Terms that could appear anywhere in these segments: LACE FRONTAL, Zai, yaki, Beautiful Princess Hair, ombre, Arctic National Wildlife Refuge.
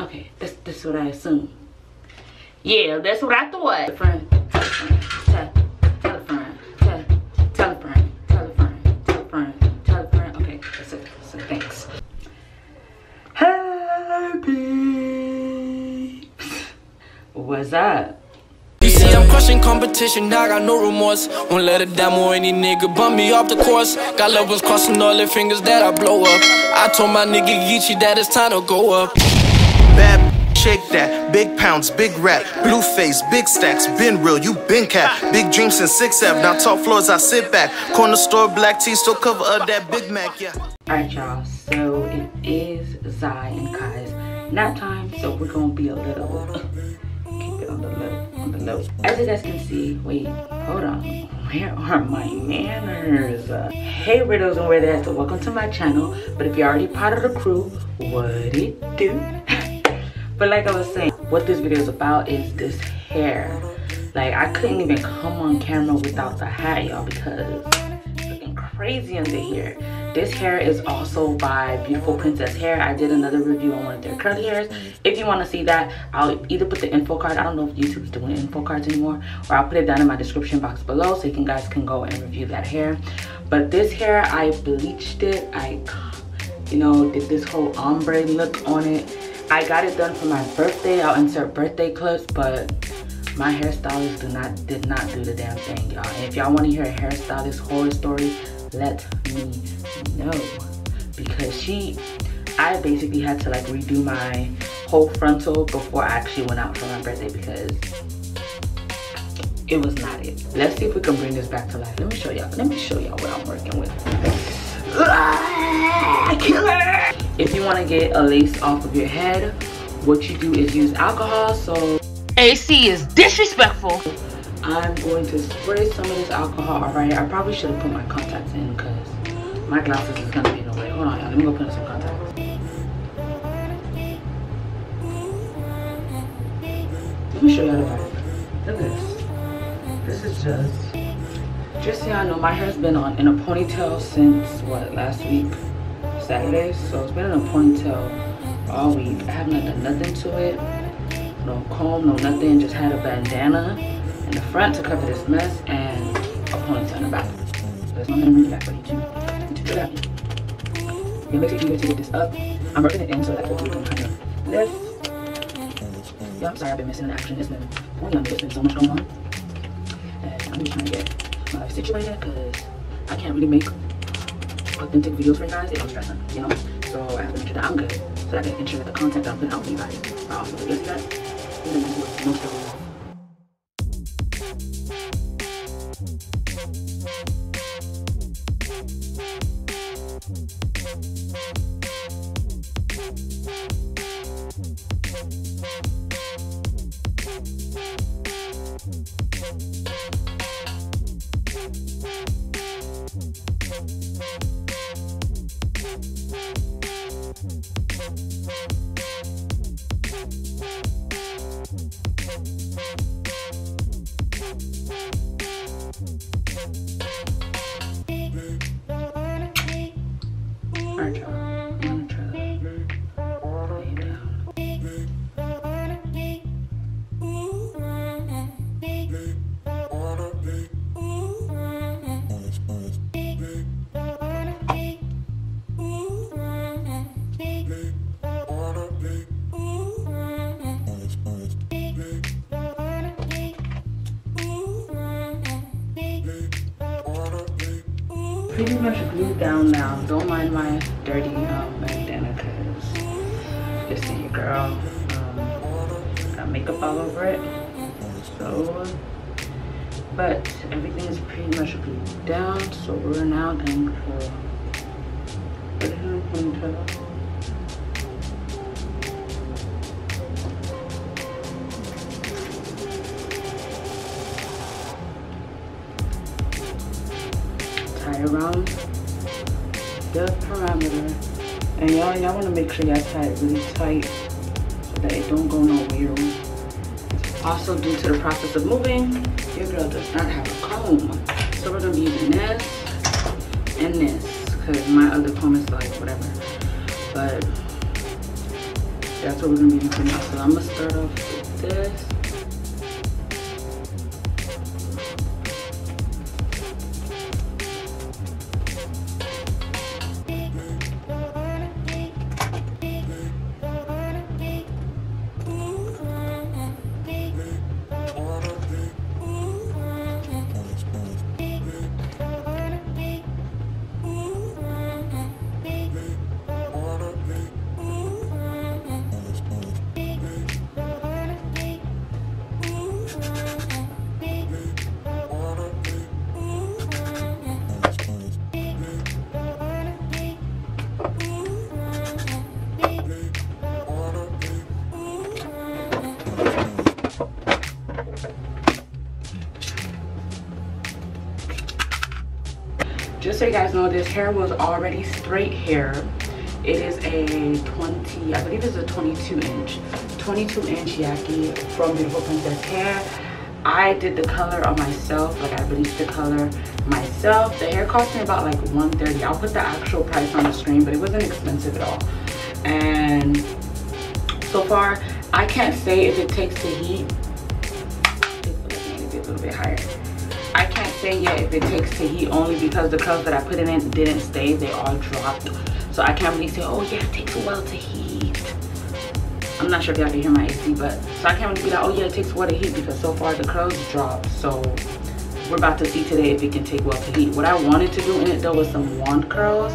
Okay, that's what I assumed. Yeah, that's what I thought. Tell a friend. Okay, that's it. So thanks. Happy. What's up? You see, I'm crushing competition. I got no remorse. Won't let a damn or any nigga bump me off the course. Got lovers crossing all their fingers that I blow up. I told my nigga Geechee that it's time to go up. Bad. Shake that, big pounds, big rap, blue face, big stacks, been real, you been cat, big dreams since 6th Ave, now top floors, I sit back, corner store, black tea, still cover up that Big Mac, yeah. Alright y'all, so it is Zai and Kai's nap time, so we're gonna be a little, keep it on the low. As you guys can see, wait, hold on, where are my manners? Hey Riddles and Where They At, so welcome to my channel, but if you're already part of the crew, what it do? But like I was saying, what this video is about is this hair. Like, I couldn't even come on camera without the hat, y'all, because it's looking crazy under here. This hair is also by Beautiful Princess Hair. I did another review on one of their curly hairs. If you want to see that, I'll either put the info card, I don't know if YouTube's doing info cards anymore, or I'll put it down in my description box below so you guys can go and review that hair. But this hair, I bleached it. I, you know, did this whole ombre look on it. I got it done for my birthday. I'll insert birthday clips, but my hairstylist did not do the damn thing, y'all. And if y'all want to hear a hairstylist horror story, let me know, because I basically had to like redo my whole frontal before I actually went out for my birthday because it was not it. Let's see if we can bring this back to life. Let me show y'all what I'm working with. Killer! If you want to get a lace off of your head, what you do is use alcohol. So AC is disrespectful. I'm going to spray some of this alcohol right here. I probably should have put my contacts in because my glasses is gonna be in the way. Hold on, y'all. Let me go put in some contacts. Let me show y'all the back. Look at this. This is just so y'all know, my hair's been in a ponytail since what, last week? Saturday, so it's been in a ponytail all week. I haven't done nothing to it, no comb, no nothing, just had a bandana in the front to cover this mess and a ponytail in the back. So I'm gonna move that for you too. It makes it easier to get this up. I'm working it in so that we can kind of lift. Yeah, I'm sorry, I've been missing an action. It's been so much going on. And I'm just trying to get my life situated because I can't really make authentic videos for you guys if I'm stressing, you know? So I have to make sure that I'm good so that I can ensure that the content that I'm putting out for you guys are also good for that. Pretty much glued down now. Don't mind my dirty bandana because this is your girl. Got makeup all over it. So, but everything is pretty much glued down. So we're now going to put it in the ponytail. Around the perimeter, and y'all want to make sure y'all tie it really tight so that it don't go nowhere. Also, due to the process of moving, your girl does not have a comb, so we're gonna be using this and this because my other comb is like whatever. But That's what we're going to be doing. So I'm going to start off with this. Just so you guys know, this hair was already straight hair. It is a 20, I believe it's a 22 inch yaki from Beautiful Princess Hair. I did the color on myself, like I bleached the color myself. The hair cost me about like $130. I'll put the actual price on the screen, but it wasn't expensive at all. And so far, I can't say if it takes the heat. Maybe a little bit higher. I can't say yet if it takes to heat, only because the curls that I put in it didn't stay, they all dropped. So I can't really say, oh yeah, it takes a while to heat. I'm not sure if y'all can hear my AC, but so I can't really be like, oh yeah, it takes a while to heat, because so far the curls dropped. So we're about to see today if it can take a while to heat. What I wanted to do in it though was some wand curls,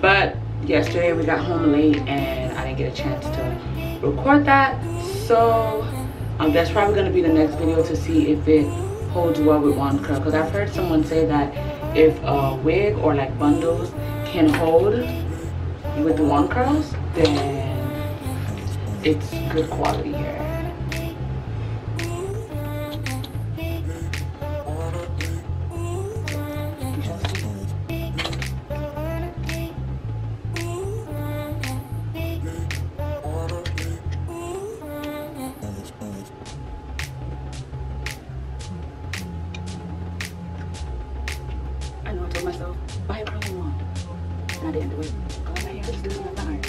but yesterday we got home late and I didn't get a chance to record that. So that's probably gonna be the next video, to see if it holds well with wand curl, because I've heard someone say that if a wig or like bundles can hold with the wand curls, then it's good quality hair. Myself, buy a curling wand. And I didn't do it. Because my hair is losing the iron.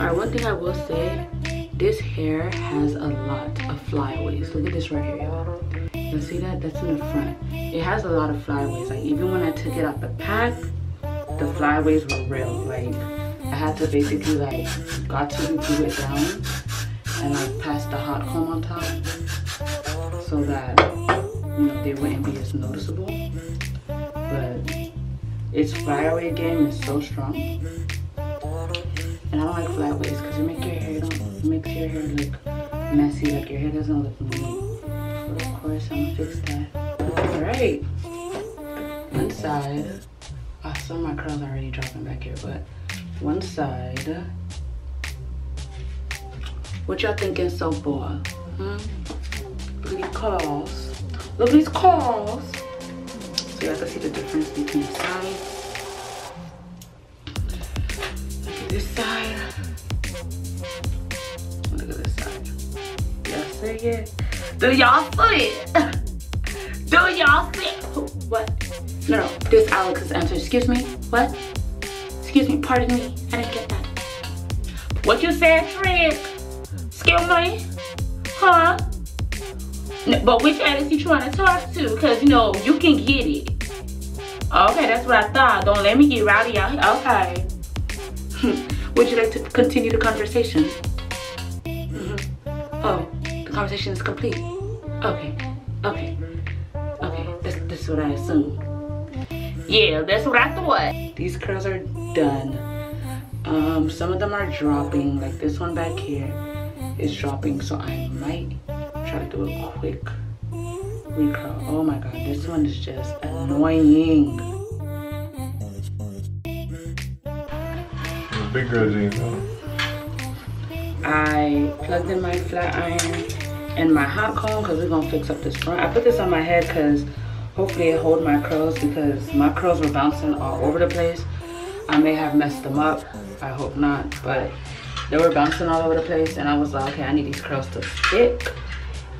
Alright, one thing I will say, this hair has a lot of flyaways. Look at this right here, y'all. You see that? That's in the front. It has a lot of flyaways. Like, even when I took it out the pack, the flyaways were real. Like, I had to basically, like, do it down and, like, pass the hot comb on top so that, you know, they wouldn't be as noticeable. But its flyaway game is so strong. And I don't like flyaways because it makes your hair look messy, like your hair doesn't look neat. So of course I'm gonna fix that. Alright. One side. Oh, some of my curls are already dropping back here, but one side. What y'all thinking so far? Look at these curls. Look at these curls. So y'all can see the difference between the sides. This side. Look at this side. Y'all see it? Do y'all see it? Do y'all see it? What? No, this Alex's answer. Excuse me? What? Excuse me, pardon me. I didn't get that. What you said, Trick? Excuse me? Huh? No, but which Alex you trying to talk to? Because, you know, you can get it. Okay, that's what I thought. Don't let me get rowdy out here. Okay. Would you like to continue the conversation? Oh, the conversation is complete. Okay. That's what I assumed. Yeah, that's what I thought. These curls are done. Some of them are dropping. Like this one back here is dropping, so I might try to do a quick Rico. Oh my god, this one is just annoying. Those big girl jeans, huh? I plugged in my flat iron and my hot comb because we're going to fix up this front. I put this on my head because hopefully it holds my curls, because my curls were bouncing all over the place. I may have messed them up. I hope not, but they were bouncing all over the place, and I was like, okay, I need these curls to stick,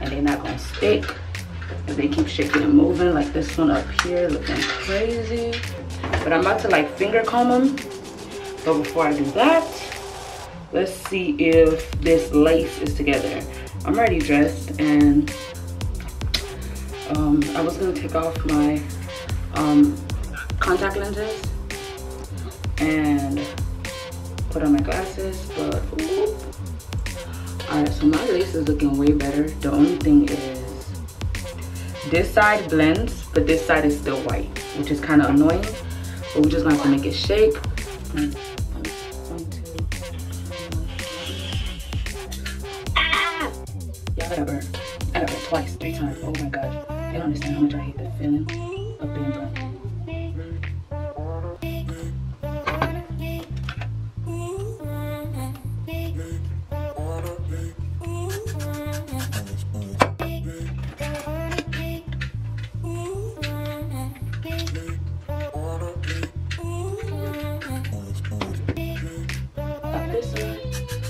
and they're not gonna stick if they keep shaking and moving, like this one up here looking crazy. But I'm about to like finger comb them, but before I do that, let's see if this lace is together. I'm already dressed, and I was gonna take off my contact lenses and put on my glasses, but alright, so my lace is looking way better. The only thing is this side blends, but this side is still white, which is kind of annoying, but we're just gonna have to make it shake. Yeah, whatever. I got it twice, 3 times. Oh my god, you don't understand how much I hate that feeling of being burnt.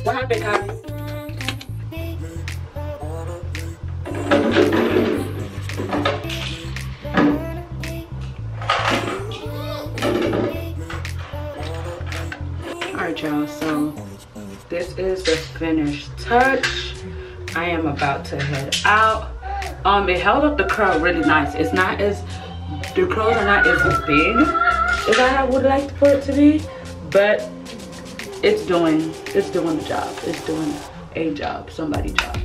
What happened, Kylie? Alright, y'all, so this is the finished touch. I am about to head out. It held up the curl really nice. It's not as, the curls are not as big as I would like for it to be, but it's doing the job. It's doing a job, somebody's job.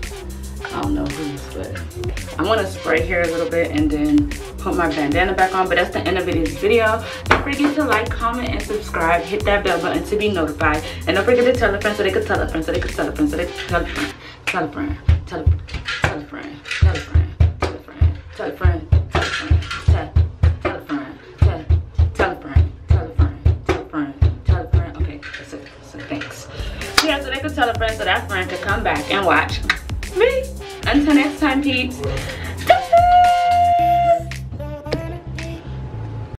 I don't know who's, but I'm gonna spray here a little bit and then put my bandana back on. But that's the end of this video. Don't forget to like, comment, and subscribe. Hit that bell button to be notified. And don't forget to tell a friend so they could tell a friend, so they could tell a friend, so they could tell a friend. Tell a friend, tell a friend, tell a friend, tell a friend, tell a friend, tell a friend, tell a friend, tell a friend, tell a friend, tell a friend, tell a friend, tell a friend. Okay, that's it. Thanks. Yeah, so they could tell a friend so that friend could come back and watch me. Until next time, peeps.